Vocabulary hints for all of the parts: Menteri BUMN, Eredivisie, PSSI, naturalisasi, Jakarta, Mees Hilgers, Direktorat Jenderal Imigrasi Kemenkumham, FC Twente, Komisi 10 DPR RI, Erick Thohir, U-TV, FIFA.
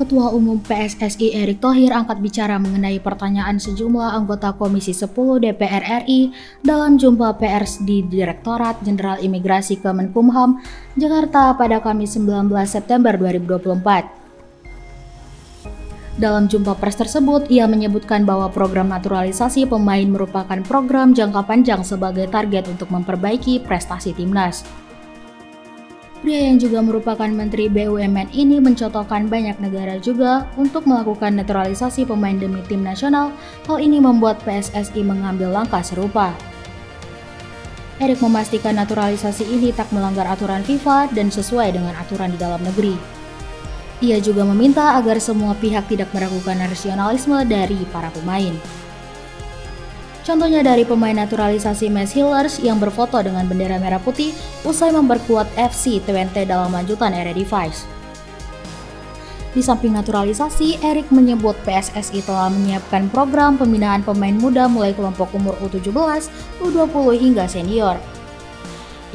Ketua Umum PSSI Erick Thohir angkat bicara mengenai pertanyaan sejumlah anggota Komisi 10 DPR RI dalam jumpa pers di Direktorat Jenderal Imigrasi Kemenkumham, Jakarta pada Kamis 19 September 2024. Dalam jumpa pers tersebut, ia menyebutkan bahwa program naturalisasi pemain merupakan program jangka panjang sebagai target untuk memperbaiki prestasi timnas. Pria yang juga merupakan Menteri BUMN ini mencontohkan banyak negara juga untuk melakukan naturalisasi pemain demi tim nasional. Hal ini membuat PSSI mengambil langkah serupa. Erick memastikan naturalisasi ini tak melanggar aturan FIFA dan sesuai dengan aturan di dalam negeri. Ia juga meminta agar semua pihak tidak meragukan nasionalisme dari para pemain. Contohnya dari pemain naturalisasi Mees Hilgers yang berfoto dengan bendera merah putih usai memperkuat FC Twente dalam lanjutan Eredivisie. Di samping naturalisasi, Erick menyebut PSSI telah menyiapkan program pembinaan pemain muda mulai kelompok umur U17, U20 hingga senior.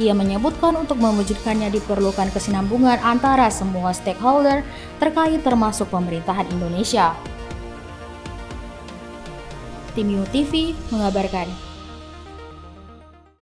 Ia menyebutkan untuk mewujudkannya diperlukan kesinambungan antara semua stakeholder terkait termasuk pemerintahan Indonesia. Tim UTV mengabarkan.